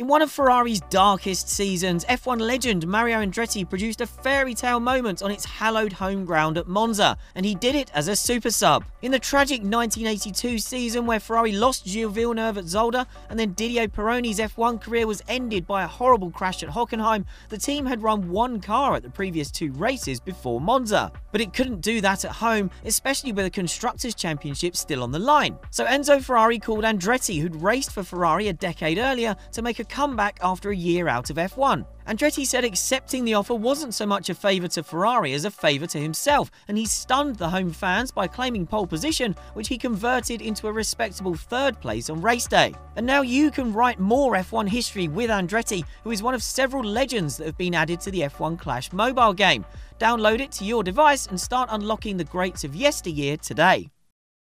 In one of Ferrari's darkest seasons, F1 legend Mario Andretti produced a fairy tale moment on its hallowed home ground at Monza, and he did it as a super sub. In the tragic 1982 season where Ferrari lost Gilles Villeneuve at Zolder, and then Didier Pironi's F1 career was ended by a horrible crash at Hockenheim, the team had run one car at the previous two races before Monza. But it couldn't do that at home, especially with the Constructors' Championship still on the line. So Enzo Ferrari called Andretti, who'd raced for Ferrari a decade earlier, to make a comeback after a year out of F1. Andretti said accepting the offer wasn't so much a favour to Ferrari as a favour to himself, and he stunned the home fans by claiming pole position, which he converted into a respectable third place on race day. And now you can write more F1 history with Andretti, who is one of several legends that have been added to the F1 Clash mobile game. Download it to your device and start unlocking the greats of yesteryear today.